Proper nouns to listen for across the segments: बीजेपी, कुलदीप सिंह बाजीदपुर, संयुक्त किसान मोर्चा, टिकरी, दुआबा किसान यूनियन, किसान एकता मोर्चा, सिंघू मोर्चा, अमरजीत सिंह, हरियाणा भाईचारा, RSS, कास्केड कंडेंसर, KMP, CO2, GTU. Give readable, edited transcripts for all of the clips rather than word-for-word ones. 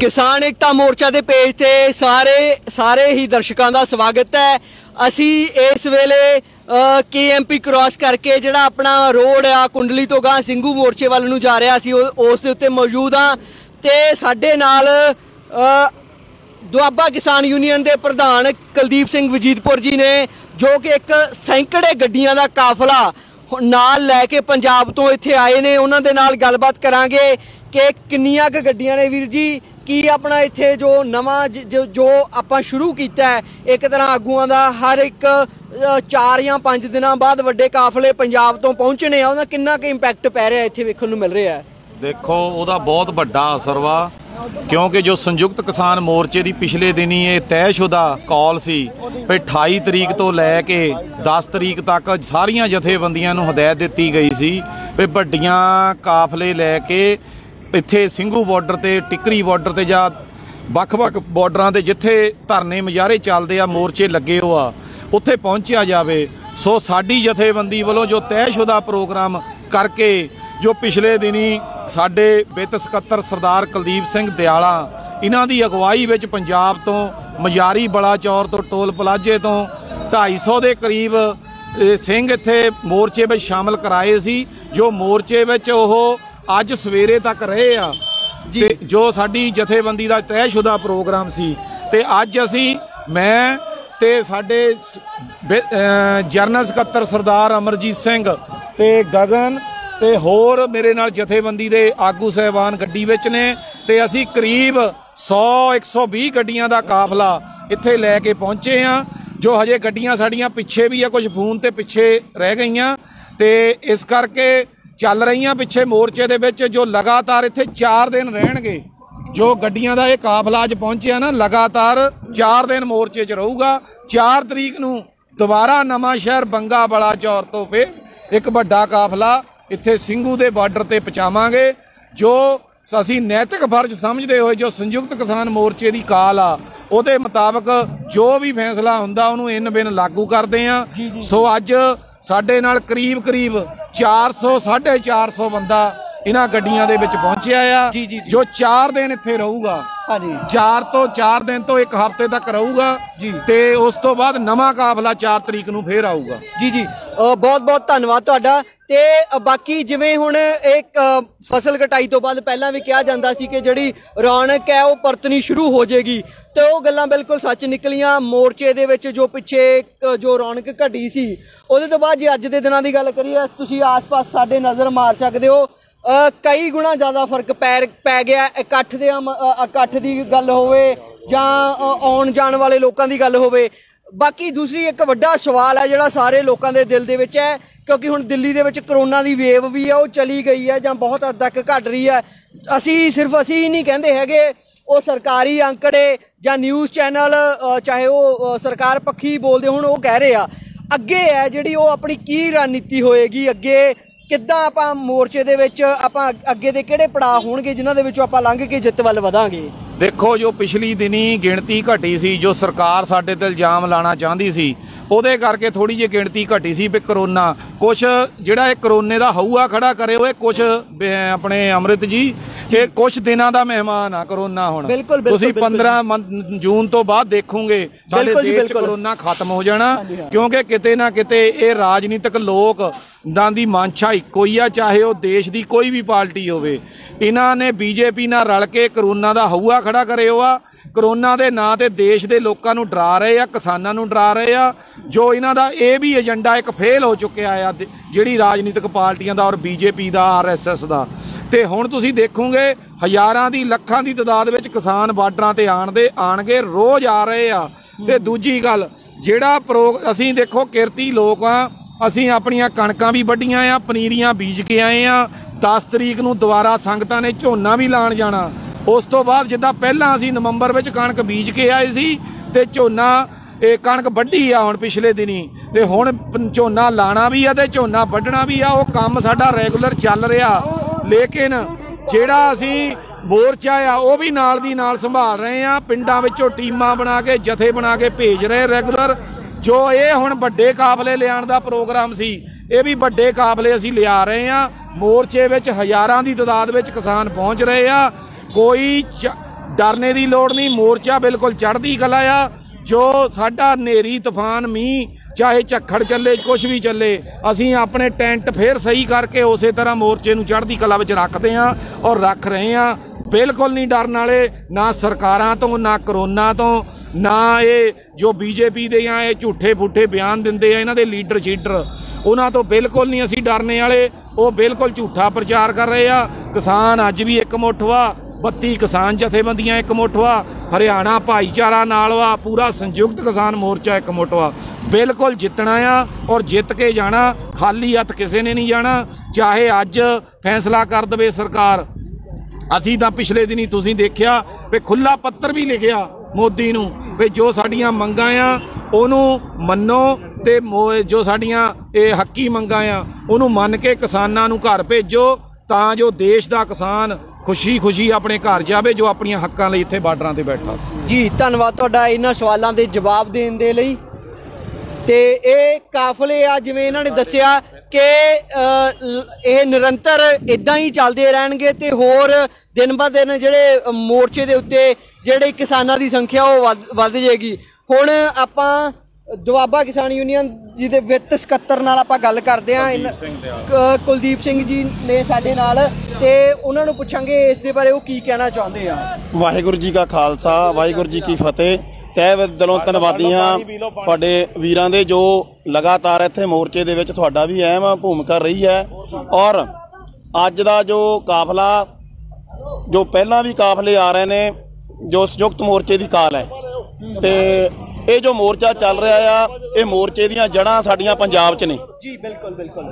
किसान एकता मोर्चा के पेज से सारे ही दर्शकों का स्वागत है। असी इस वेले KMP क्रॉस करके जोड़ा अपना रोड आ कुंडली तो गांह सिंघू मोर्चे वाल नूं जा रहा सी, उस उत्ते मौजूद हाँ। तो साडे नाल दुआबा किसान यूनियन के प्रधान कुलदीप सिंह बाजीदपुर जी ने, जो कि एक सैकड़े गड्डियां का काफिला नाल लैके पंजाब तो इत्थे आए ने। उन्हां दे नाल गलबात करांगे कि किन्नियां क गड्डियां ने वीर जी, कि अपना इत्थे जो नवा जो आपां शुरू कीता है, एक तरह आगूआं दा हर एक 4 या 5 दिन बाद वड्डे काफिले पंजाब तो पहुँचने आ, उहदा किन्ना क इंपैक्ट पै रहा इत्थे वेखण नूं मिल रहा है? देखो उहदा बहुत वड्डा असर वा, क्योंकि जो संयुक्त किसान मोर्चे की पिछले दिन ही ये तयशुदा कॉल सी भी 28 तरीक तो लैके 10 तरीक तक सारिया जथेबंदियां नूं हदायत दी गई सी भी वड्डियां काफले लैके इत्थे सिंघू बॉर्डर ते टिकरी बॉर्डर ते जां ਵੱਖ-ਵੱਖ ਬਾਰਡਰਾਂ ਦੇ ਜਿੱਥੇ ਧਰਨੇ ਮੁਜ਼ਾਹਰੇ ਚੱਲਦੇ ਆ, ਮੋਰਚੇ ਲੱਗੇ ਹੋ ਆ, ਉੱਥੇ ਪਹੁੰਚਿਆ ਜਾਵੇ। ਸੋ ਸਾਡੀ ਜਥੇਬੰਦੀ ਵੱਲੋਂ ਜੋ ਤੈਅਸ਼ੁਦਾ ਪ੍ਰੋਗਰਾਮ ਕਰਕੇ ਜੋ ਪਿਛਲੇ ਦਿਨੀ ਸਾਡੇ ਵਿੱਤ ਸਕੱਤਰ ਸਰਦਾਰ ਕੁਲਦੀਪ ਸਿੰਘ ਦयाला ਇਹਨਾਂ ਦੀ ਅਗਵਾਈ ਵਿੱਚ ਪੰਜਾਬ ਤੋਂ ਮਜਾਰੀ ਬਲਾਚੌਰ ਤੋਂ ਟੋਲ ਪਲਾਜੇ ਤੋਂ 250 ਦੇ ਕਰੀਬ ਸਿੰਘ ਇੱਥੇ ਮੋਰਚੇ ਵਿੱਚ ਸ਼ਾਮਲ ਕਰਾਏ ਸੀ, ਜੋ ਮੋਰਚੇ ਵਿੱਚ ਉਹ ਅੱਜ ਸਵੇਰੇ ਤੱਕ ਰਹੇ ਆ। जो साड़ी जथेबंदी का तयशुदा प्रोग्राम सी ते अज असी मैं ते साडे जरनल सकत्तर सरदार अमरजीत सिंह ते गगन ते होर मेरे नाल जथेबंदी दे आगू साहबान गड्डी विच ने ते असी करीब 100-120 गड्डियां दा काफला इत्थे लैके पहुंचे हाँ। जो हजे गड्डियां साड़ियां पिछे भी आ, कुछ फोन ते पिछे रह गईयां ते इस करके चल रही पिछे मोर्चे दे विच जो लगातार इत्थे 4 दिन रहणगे। जो गड्डियां दा इह काफला अज पहुंचिया ना, लगातार 4 दिन मोर्चे च रहूगा। 4 तरीक नूं दोबारा नवां शहर बंगा बलाचौर तो फिर एक वड्डा काफला इत्थे सिंघू दे बार्डर ते पहुंचावांगे। जो असीं नैतिक फर्ज समझदे होए जो संयुक्त किसान मोर्चे दी काल आ, उहदे मुताबक जो भी फैसला हुंदा उहनूं इन बिन लागू करदे आ। सो अज साडे नाल करीब 400-450 बंदा इन्हां गड्डियां दे विच पहुंचिया आ, जो 4 दिन इत्थे रहूगा। 4 तो 4 दिन तो 1 हफ्ते तक रहूगा ते उस तो बाद नवा काफला 4 तरीक नूं फिर आऊगा। जी जी बहुत बहुत धन्नवाद तुहाडा। ते बाकी जिवें हुण एक फसल कटाई तो बाद पहलां भी कहा जांदा सी कि जिहड़ी रौनक है वो परतनी शुरू हो जाएगी, तो वो गल्लां बिल्कुल सच निकलियां। मोर्चे दे विच जो पिछे जो रौनक घटी सी उहदे तो बाद जे अज दे दिनां दी गल करिए, तुसीं आस पास साडे नज़र मार सकदे हो, कई गुणा ज़्यादा फर्क पै गया। इकट्ठ की गल होवे जां आउण जाण वाले लोकां दी गल होवे। बाकी दूसरी एक वड्डा सवाल है जिहड़ा सारे लोगों के दिल दे विच है, क्योंकि हुण दिल्ली दे विच करोना की वेव भी है वो चली गई है जां बहुत हद तक घट रही है। सिर्फ असी ही नहीं कहते है, वो सरकारी आंकड़े जां न्यूज़ चैनल चाहे वो सरकार पक्षी बोलते हुण वो कह रहे आ। अगे है जिहड़ी वो अपनी की रणनीति होएगी, अगे किद्दां आपां मोर्चे दे विच आपां अगे दे किहड़े पड़ाव होणगे जिन्हां दे विचों आपां लंघ के जित वल वधांगे? देखो जो पिछली दिनी गिणती घटी सी, जो सरकार साडे ते इल्जाम लाना चाहती सी उहदे करके थोड़ी जी गिणती घटी सी भी करोना कुछ जिहड़ा करोने का हऊआ खड़ा करे हुए, कुछ अपने अमृत जी के कुछ दिनों का मेहमान आ करोना। हुण तुसीं 15 जून तो बाद देखोगे साडे देश करोना खत्म हो जाना, क्योंकि किते ना किते ये राजनीतिक लोग दी मंशा इक्को ही आ, चाहे वह देश की कोई भी पार्टी होवे। इन्हां ने बीजेपी नाल रल के करोना का हऊआ खड़ा करे हुआ, करोना के नां ते देश के लोगों को डरा रहे आ, किसानों को डरा रहे आ। जो इन्हां दा ये भी एजेंडा एक फेल हो चुका आ जिहड़ी राजनीतिक पार्टियां दा और बीजेपी का RSS का। तो हुण तुसीं देखोगे हज़ारां दी लखां दी तदाद में किसान बार्डरां ते आणगे, रोज़ आ रहे आ। ते दूजी गल जिहड़ा असीं देखो किरती लोक आ, असीं अपणियां कणकां भी वड्डियां आ, पनीरियां बीज के आए आ। 10 तरीक नूं दुबारा संगतां ने झोना भी लाण जाना। उस तो बाद जिद्दां पहलां असीं नवंबर विच कणक बीज के आए सी ते झोना कणक वड्ढी आ हुण पिछले दिनी, ते हुण झोना लाणा भी आ ते झोना वड्ढणा भी आ। वो काम साडा रेगूलर चल रिहा, लेकिन जिहड़ा असीं मोर्चा आ वो भी नाल दी नाल संभाल रहे आ। पिंडां विचों टीमां बना के जथे बना के भेज रहे रेगूलर। जो ये हुण वड्डे काफले लिआउण दा प्रोग्राम सी, ये भी वड्डे काफले असीं लिआ रहे आ। मोर्चे विच हज़ारां दी तादाद विच किसान पहुँच रहे आ। कोई डरने की लौड़ नहीं। मोर्चा बिल्कुल चढ़ती कला आ, जो साडा नेरी तूफान मीह चाहे झक्खड़ चले कुछ भी चले, असीं अपने टेंट फिर सही करके उस तरह मोर्चे नूं चढ़दी कला विच रखदे हां और रख रहे हां। बिल्कुल नहीं डरन वाले ना सरकारां तो, ना करोना तो, ना ये जो बीजेपी दे आ झूठे फूठे बयान दिंदे आ इन्हां दे लीडर शीडर, उन्हां तो बिल्कुल नहीं असीं डरने वाले। वो बिल्कुल झूठा प्रचार कर रहे आ। किसान अज भी एक मुट्ठ वा, 32 किसान जथेबंदियां एक मुट्ठ वा, हरियाणा भाईचारा नाल वा, पूरा संयुक्त किसान मोर्चा एक मुट्ठ वा। बिल्कुल जितना आ और जित के जाना, खाली हत्थ किसी ने नहीं जाना। चाहे अज फैसला कर दे सरकार, असीं तां पिछले दिनी तुसीं देखिया भी खुला पत्र भी लिखिया मोदी नूं भी जो साडीआं मंगां आ उहनूं मन्नो ते जो साडीआं इह हक्की मंगां आ उहनूं मन के किसानां नूं घर भेजो तां जो देश दा किसान खुशी खुशी अपने घर जावे जो अपनी हक्कां लई इत्थे बार्डरां ते बैठा। जी धन्नवाद तुहाडा इन्हां सवालां दे जवाब देण दे लई। ते ये काफले आ जिवें इन्हां ने दस्सिया कि ये निरंतर इदां ही चलदे रहणगे ते होर दिन ब दिन जिहड़े मोर्चे दे उत्ते जिहड़े किसानां दी संख्या ओह वध जाएगी। हुण आपां दुआबा किसान यूनियन जी दे वित्त सकत्तर नाल आपां गल करदे आ, कुलदीप सिंह जी ने साडे नाल, ते उन्हां नूं पुछांगे इस दे बारे ओह की कहना चाहुंदे आ। वाहिगुरू जी का खालसा, वाहिगुरू जी की फतेह। तय दिलों धन्नवादी हाँ तुहाडे वीरां दे जो लगातार इत्थे मोर्चे दे विच तुहाडा भी अहम भूमिका रही है। और अज दा जो काफला, जो पहलां भी काफले आ रहे ने, जो संयुक्त मोर्चे दी काल है ते ये जो मोर्चा चल रहा आ, ये मोर्चे दीआं जड़ां साडीआं पंजाब च ने। जी बिल्कुल बिल्कुल,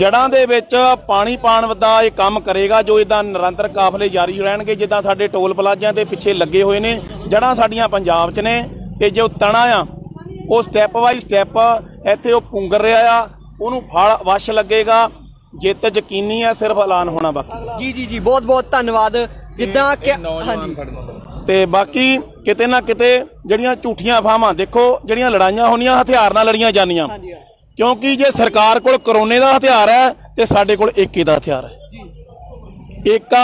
जड़ां दे विच पाणी पाउण दा ये काम करेगा जो इदां निरंतर काफले जारी रहणगे। जिद्दां साडे टोल प्लाजां ते पिछे लगे हुए ने, जड़ां साडीआं पंजाब च ने। ते जो तना आ वो स्टैप बाई स्टैप इत्थे वो पुंगर रहा आ, उहनूं फल वश लगेगा। जित यकीनी है, सिर्फ ऐलान होना बाकी। जी जी जी, बहुत बहुत धन्नवाद। जिद्दां कि हां जी, ते बाकी किते ना किते जड़ियां झूठियां अफवाहां, देखो जड़ियां लड़ाइयां होनियां हथियार नाल लड़ियां जानियां, क्योंकि जे सरकार कोल करोने दा हथियार है ते साडे कोल एके दा हथियार है। एका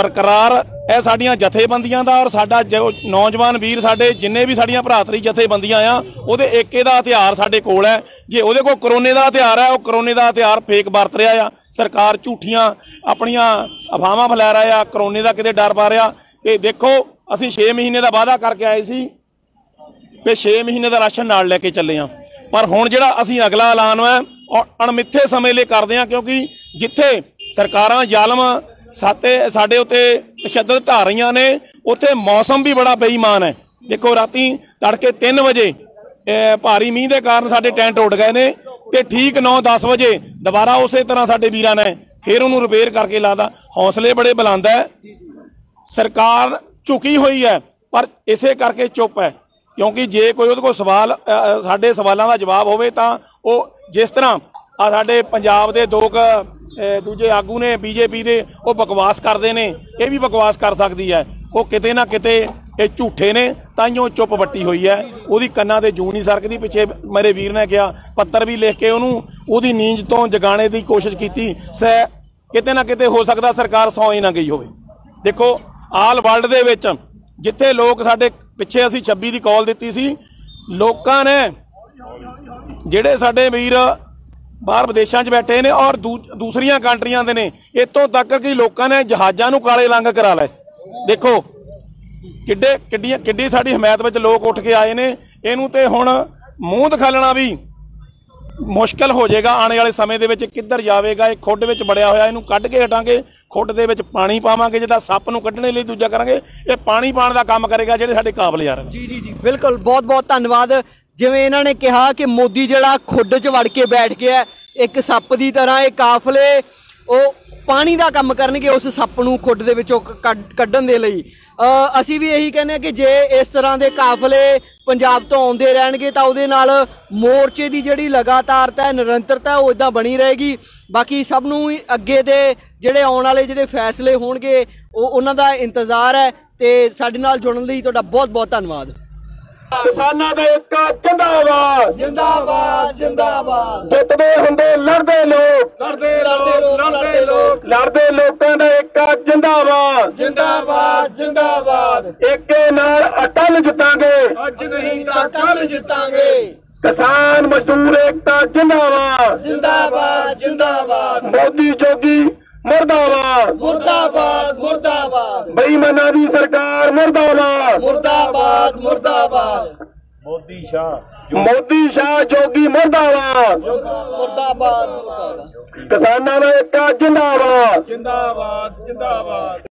बरकरार है साडीआं जथेबंदियां दा, और साडा जो नौजवान वीर साडे जिन्ने भी साडीआं भरातरी जथेबंदियां आ ओहदे एके दा हथियार साडे कोल है। जे ओहदे कोल करोने दा हथियार है, ओह करोने दा हथियार फेक वरत रहा आ। सरकार झूठियां अपणियां अफवाहां फैला रहा आ, करोने दा किते डर पा रहा। ते देखो ਅਸੀਂ 6 ਮਹੀਨੇ ਦਾ ਵਾਅਦਾ ਕਰਕੇ ਆਏ ਸੀ ਕਿ 6 ਮਹੀਨੇ ਦਾ ਰਾਸ਼ਨ ਨਾਲ ਲੈ ਕੇ ਚੱਲੇ ਆ, ਪਰ ਹੁਣ ਜਿਹੜਾ ਅਸੀਂ ਅਗਲਾ ਐਲਾਨ ਹੈ ਅਣਮਿੱਥੇ ਸਮੇਂ ਲਈ ਕਰਦੇ ਆ, ਕਿਉਂਕਿ ਜਿੱਥੇ ਸਰਕਾਰਾਂ ਜ਼ਾਲਮ ਸਾਤੇ ਸਾਡੇ ਉੱਤੇ ਤਸ਼ੱਦਦ ਢਾ ਰਹੀਆਂ ਨੇ, ਉੱਥੇ ਮੌਸਮ ਵੀ ਬੜਾ ਬੇਈਮਾਨ ਹੈ। ਦੇਖੋ ਰਾਤੀ ਤੜਕੇ 3 ਵਜੇ ਭਾਰੀ ਮੀਂਹ ਦੇ ਕਾਰਨ ਸਾਡੇ ਟੈਂਟ ਉੱਡ ਗਏ ਨੇ, ਤੇ ਠੀਕ 9-10 ਵਜੇ ਦੁਬਾਰਾ ਉਸੇ ਤਰ੍ਹਾਂ ਸਾਡੇ ਵੀਰਾਂ ਨੇ ਫਿਰ ਉਹਨੂੰ ਰਿਪੇਅਰ ਕਰਕੇ ਲਾਦਾ। ਹੌਸਲੇ ਬੜੇ ਬੁਲੰਦ ਹੈ। ਸਰਕਾਰ झुकी हुई है पर इसे करके चुप है, क्योंकि जे कोई उहदे कोल सवाल साडे सवालों का जवाब होवे तां ओह जिस तरह आ साडे पंजाब दे दो दूजे आगू ने बीजेपी दे ओह बकवास करदे ने, इह भी बकवास कर सकदी है। ओह किते ना किते ये झूठे ने, ताइयों चुप वट्टी हुई है। उहदी कन्नां ते जूं नहीं सरकदी। पिछे मेरे वीर ने कहा पत्तर भी लिख के उहनूं उहदी नींद तो जगाने की कोशिश की। किते ना किते हो सकदा सरकार सौ ही ना गई होवे। देखो आल वर्ल्ड दे विच जिथे लोग साडे पिछे असीं 26 की कॉल दित्ती सी, लोकां ने जिहड़े साडे वीर बाहर विदेशों च बैठे ने और दूसरिया कंट्रिया दे ने, इतों तक कि लोगों ने जहाज़ां नूं काले रंग करा लए। देखो किड्डी साडी हमायत विच लोग उठ के आए ने। इहनूं ते हुण मूँह दिखालना भी मुश्किल हो जाएगा। आने वाले समय के किधर जाएगा। एक खुड में बड़िया होया, इनू कढ़ के हटांगे, खुड दे विच पानी पावांगे, जिदा सप्प नूं कढ़ने लई दूजा करांगे। ये पानी पाण दा काम करेगा जिहड़े साडे काबल यार। जी जी जी बिल्कुल, बहुत बहुत धन्नवाद। जिवें इन्हां ने कहा कि मोदी जिहड़ा खुड च वड़ के बैठ गया एक सप्प दी तरह, ये काफले ਉਹ ਪਾਣੀ ਦਾ ਕੰਮ ਕਰਨਗੇ ਉਸ ਸੱਪ ਨੂੰ ਖੁੱਡ ਦੇ ਵਿੱਚੋਂ ਕੱਢਣ ਦੇ ਲਈ। ਅਸੀਂ ਵੀ ਇਹੀ ਕਹਿੰਦੇ ਹਾਂ ਕਿ ਜੇ ਇਸ ਤਰ੍ਹਾਂ ਦੇ ਕਾਫਲੇ ਪੰਜਾਬ ਤੋਂ ਆਉਂਦੇ ਰਹਿਣਗੇ ਤਾਂ ਉਹਦੇ ਨਾਲ ਮੋਰਚੇ ਦੀ ਜਿਹੜੀ ਲਗਾਤਾਰਤਾ ਨਿਰੰਤਰਤਾ ਉਹ ਇਦਾਂ ਬਣੀ ਰਹੇਗੀ। ਬਾਕੀ ਸਭ ਨੂੰ ਅੱਗੇ ਦੇ ਜਿਹੜੇ ਆਉਣ ਵਾਲੇ ਜਿਹੜੇ ਫੈਸਲੇ ਹੋਣਗੇ ਉਹ ਉਹਨਾਂ ਦਾ ਇੰਤਜ਼ਾਰ ਹੈ। ਤੇ ਸਾਡੇ ਨਾਲ ਜੁੜਨ ਲਈ ਤੁਹਾਡਾ ਬਹੁਤ ਬਹੁਤ ਧੰਨਵਾਦ। किसानां दा इक्का जिंदाबाद जिंदाबाद जिंदाबाद। जितदे हुंदे लड़दे लोग लड़दे लड़दे लोग लड़दे लोकां दा इक्का जिंदाबाद जिंदाबाद जिंदाबाद। नहीं था कल जीतांगे। किसान मजदूर एकता जिंदाबाद जिंदाबाद जिंदाबाद। मोदी जोगी मुर्दाबाद मुर्दाबाद मुर्दाबाद। बेईमानारी सरकार मुर्दाबाद मुर्दाबाद मुर्दाबाद। मोदी शाह जोगी मुर्दाबाद मुर्दाबाद मुर्दाबाद। किसानां दा एकता जिंदाबाद जिंदाबाद जिंदाबाद।